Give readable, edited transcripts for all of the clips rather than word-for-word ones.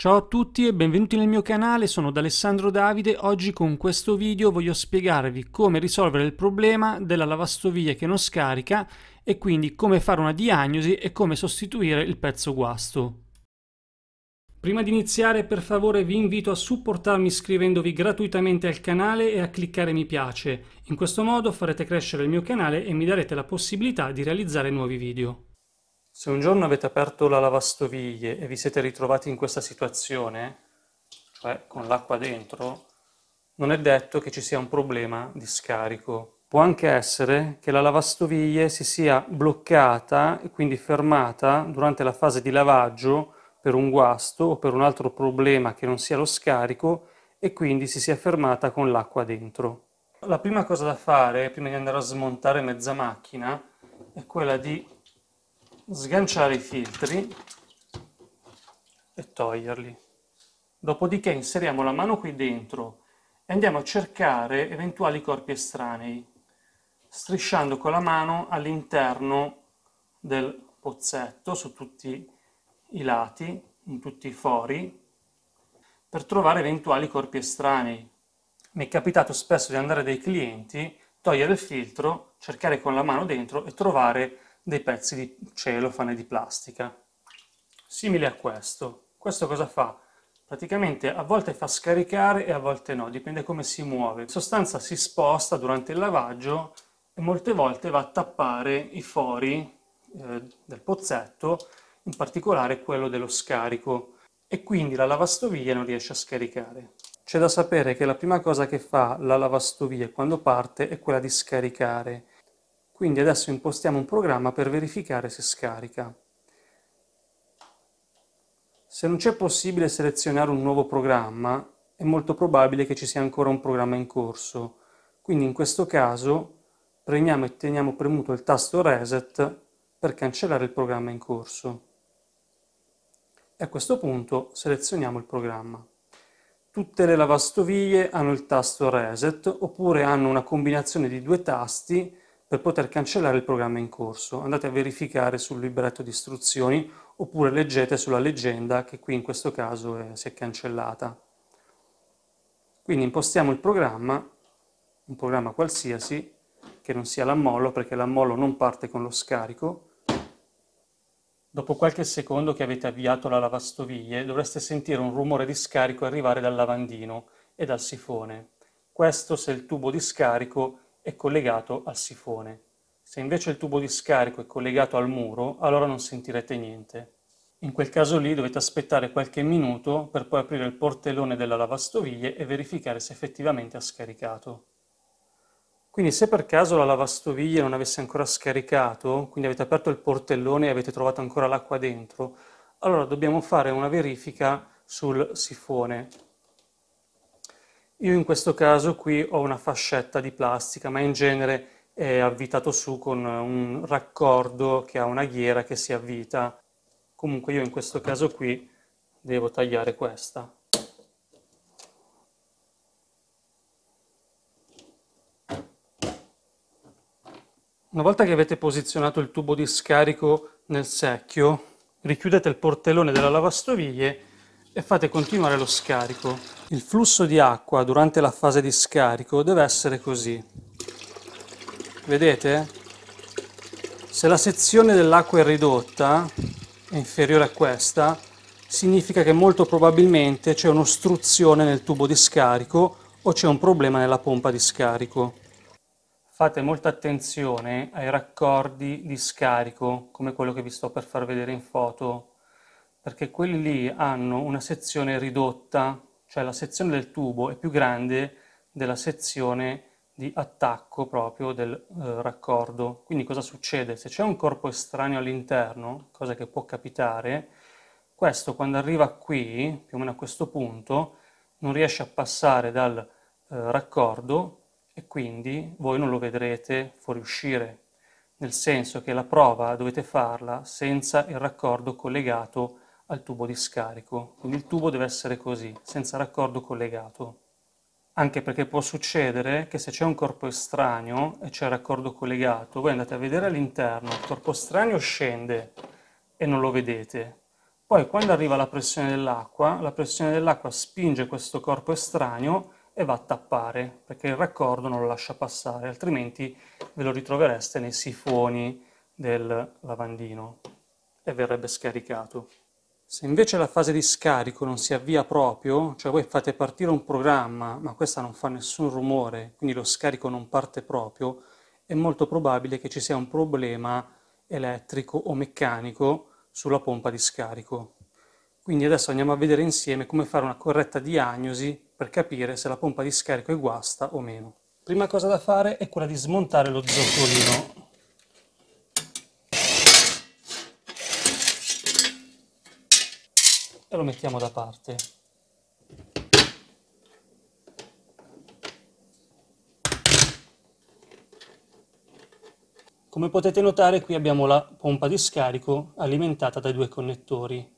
Ciao a tutti e benvenuti nel mio canale, sono D'Alessandro Davide. Oggi con questo video voglio spiegarvi come risolvere il problema della lavastoviglie che non scarica e quindi come fare una diagnosi e come sostituire il pezzo guasto. Prima di iniziare, per favore vi invito a supportarmi iscrivendovi gratuitamente al canale e a cliccare mi piace. In questo modo farete crescere il mio canale e mi darete la possibilità di realizzare nuovi video. Se un giorno avete aperto la lavastoviglie e vi siete ritrovati in questa situazione, cioè con l'acqua dentro, non è detto che ci sia un problema di scarico. Può anche essere che la lavastoviglie si sia bloccata e quindi fermata durante la fase di lavaggio per un guasto o per un altro problema che non sia lo scarico e quindi si sia fermata con l'acqua dentro. La prima cosa da fare, prima di andare a smontare mezza macchina, è quella di sganciare i filtri e toglierli. Dopodiché inseriamo la mano qui dentro e andiamo a cercare eventuali corpi estranei, strisciando con la mano all'interno del pozzetto, su tutti i lati, in tutti i fori, per trovare eventuali corpi estranei. Mi è capitato spesso di andare dai clienti, togliere il filtro, cercare con la mano dentro e trovare dei pezzi di celofane, di plastica, simile a questo. Questo cosa fa? Praticamente a volte fa scaricare e a volte no, dipende come si muove. In sostanza si sposta durante il lavaggio e molte volte va a tappare i fori del pozzetto, in particolare quello dello scarico, e quindi la lavastoviglie non riesce a scaricare. C'è da sapere che la prima cosa che fa la lavastoviglie quando parte è quella di scaricare. Quindi adesso impostiamo un programma per verificare se scarica. Se non c'è possibile selezionare un nuovo programma, è molto probabile che ci sia ancora un programma in corso. Quindi in questo caso premiamo e teniamo premuto il tasto Reset per cancellare il programma in corso. E a questo punto selezioniamo il programma. Tutte le lavastoviglie hanno il tasto Reset oppure hanno una combinazione di due tasti per poter cancellare il programma in corso. Andate a verificare sul libretto di istruzioni oppure leggete sulla leggenda, che qui in questo caso si è cancellata. Quindi impostiamo il programma, un programma qualsiasi, che non sia l'ammollo, perché l'ammollo non parte con lo scarico. Dopo qualche secondo che avete avviato la lavastoviglie dovreste sentire un rumore di scarico arrivare dal lavandino e dal sifone. Questo se il tubo di scarico è collegato al sifone. Se invece il tubo di scarico è collegato al muro, allora non sentirete niente. In quel caso lì dovete aspettare qualche minuto per poi aprire il portellone della lavastoviglie e verificare se effettivamente ha scaricato. Quindi se per caso la lavastoviglie non avesse ancora scaricato, quindi avete aperto il portellone e avete trovato ancora l'acqua dentro, allora dobbiamo fare una verifica sul sifone. Io in questo caso qui ho una fascetta di plastica, ma in genere è avvitato su con un raccordo che ha una ghiera che si avvita. Comunque io in questo caso qui devo tagliare questa. Una volta che avete posizionato il tubo di scarico nel secchio, richiudete il portellone della lavastoviglie e fate continuare lo scarico. Il flusso di acqua durante la fase di scarico deve essere così. Vedete? Se la sezione dell'acqua è ridotta, è inferiore a questa, significa che molto probabilmente c'è un'ostruzione nel tubo di scarico o c'è un problema nella pompa di scarico. Fate molta attenzione ai raccordi di scarico, come quello che vi sto per far vedere in foto, perché quelli lì hanno una sezione ridotta, cioè la sezione del tubo è più grande della sezione di attacco proprio del raccordo. Quindi cosa succede? Se c'è un corpo estraneo all'interno, cosa che può capitare, questo quando arriva qui, più o meno a questo punto, non riesce a passare dal raccordo e quindi voi non lo vedrete fuoriuscire, nel senso che la prova dovete farla senza il raccordo collegato al tubo di scarico. Quindi il tubo deve essere così, senza raccordo collegato. Anche perché può succedere che se c'è un corpo estraneo e c'è il raccordo collegato, voi andate a vedere all'interno, il corpo estraneo scende e non lo vedete, Poi quando arriva la pressione dell'acqua spinge questo corpo estraneo e va a tappare, perché il raccordo non lo lascia passare, altrimenti ve lo ritrovereste nei sifoni del lavandino e verrebbe scaricato. Se invece la fase di scarico non si avvia proprio, cioè voi fate partire un programma, ma questa non fa nessun rumore, quindi lo scarico non parte proprio, è molto probabile che ci sia un problema elettrico o meccanico sulla pompa di scarico. Quindi adesso andiamo a vedere insieme come fare una corretta diagnosi per capire se la pompa di scarico è guasta o meno. Prima cosa da fare è quella di smontare lo zoccolino. E lo mettiamo da parte. Come potete notare, qui abbiamo la pompa di scarico alimentata dai due connettori.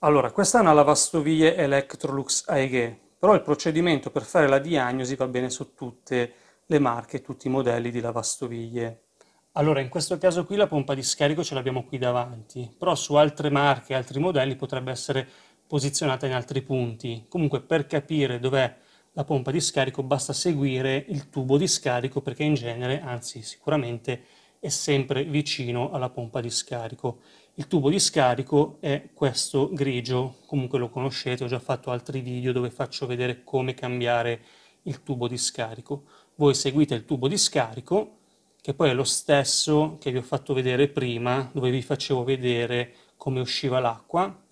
Allora, questa è una lavastoviglie Electrolux AEG, però il procedimento per fare la diagnosi va bene su tutte le marche, tutti i modelli di lavastoviglie. Allora, in questo caso qui la pompa di scarico ce l'abbiamo qui davanti, però su altre marche, altri modelli potrebbe essere posizionata in altri punti. Comunque, per capire dov'è la pompa di scarico basta seguire il tubo di scarico, perché in genere, anzi sicuramente, è sempre vicino alla pompa di scarico. Il tubo di scarico è questo grigio, comunque lo conoscete, ho già fatto altri video dove faccio vedere come cambiare il tubo di scarico. Voi seguite il tubo di scarico, che poi è lo stesso che vi ho fatto vedere prima, dove vi facevo vedere come usciva l'acqua.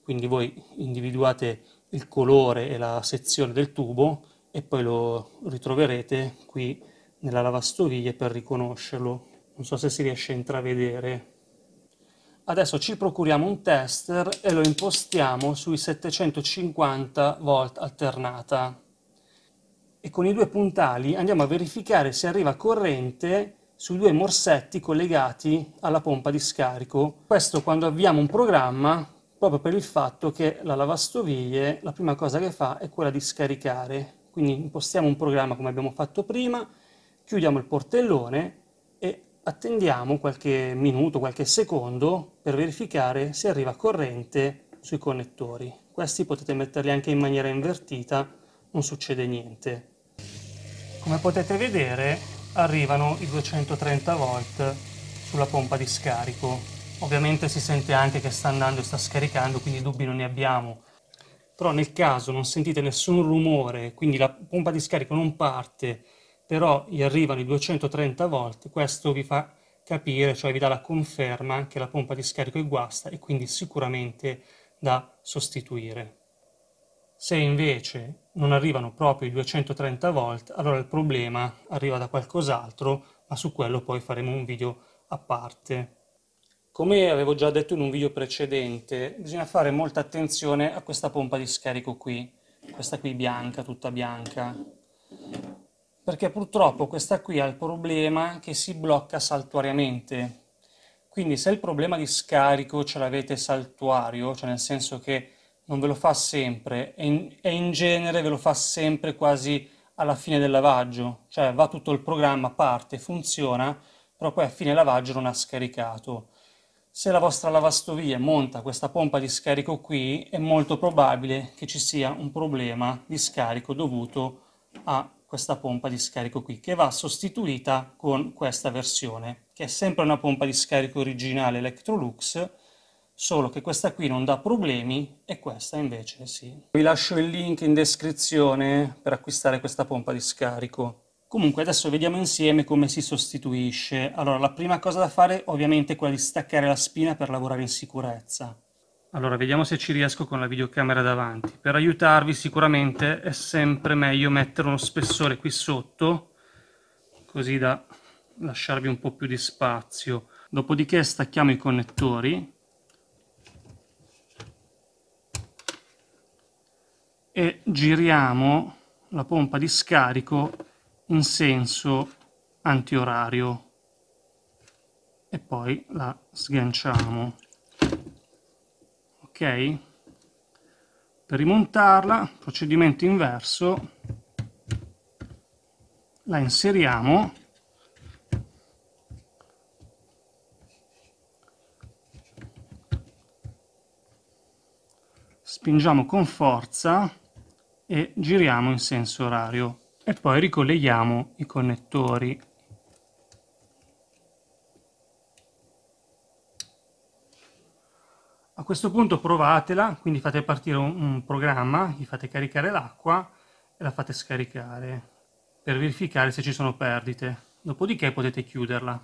Quindi voi individuate il colore e la sezione del tubo e poi lo ritroverete qui nella lavastoviglie per riconoscerlo. Non so se si riesce a intravedere. Adesso ci procuriamo un tester e lo impostiamo sui 750 volt alternata e con i due puntali andiamo a verificare se arriva corrente sui due morsetti collegati alla pompa di scarico. Questo quando avviamo un programma, proprio per il fatto che la lavastoviglie la prima cosa che fa è quella di scaricare. Quindi impostiamo un programma come abbiamo fatto prima, chiudiamo il portellone e attendiamo qualche minuto, qualche secondo per verificare se arriva corrente sui connettori. Questi potete metterli anche in maniera invertita, non succede niente. Come potete vedere arrivano i 230 volt sulla pompa di scarico. Ovviamente si sente anche che sta andando e sta scaricando, quindi dubbi non ne abbiamo. Però nel caso non sentite nessun rumore, quindi la pompa di scarico non parte, però gli arrivano i 230 volt, questo vi fa capire, cioè vi dà la conferma che la pompa di scarico è guasta e quindi sicuramente da sostituire. Se invece non arrivano proprio i 230 volt, allora il problema arriva da qualcos'altro, ma su quello poi faremo un video a parte. Come avevo già detto in un video precedente, bisogna fare molta attenzione a questa pompa di scarico qui, questa qui bianca, tutta bianca, perché purtroppo questa qui ha il problema che si blocca saltuariamente. Quindi se il problema di scarico ce l'avete saltuario, cioè nel senso che non ve lo fa sempre e in genere ve lo fa sempre quasi alla fine del lavaggio, cioè va tutto il programma, parte, funziona, però poi a fine lavaggio non ha scaricato. Se la vostra lavastoviglie monta questa pompa di scarico qui, è molto probabile che ci sia un problema di scarico dovuto a questa pompa di scarico qui, che va sostituita con questa versione, che è sempre una pompa di scarico originale Electrolux, solo che questa qui non dà problemi e questa invece sì. Vi lascio il link in descrizione per acquistare questa pompa di scarico. Comunque adesso vediamo insieme come si sostituisce. Allora, la prima cosa da fare ovviamente è quella di staccare la spina per lavorare in sicurezza. Allora, vediamo se ci riesco con la videocamera davanti. Per aiutarvi sicuramente è sempre meglio mettere uno spessore qui sotto, così da lasciarvi un po' più di spazio. Dopodiché stacchiamo i connettori e giriamo la pompa di scarico in senso antiorario e poi la sganciamo. Ok? Per rimontarla, procedimento inverso, la inseriamo spingiamo con forza e giriamo in senso orario e poi ricolleghiamo i connettori. A questo punto provatela, quindi fate partire un programma, gli fate caricare l'acqua e la fate scaricare per verificare se ci sono perdite, dopodiché potete chiuderla.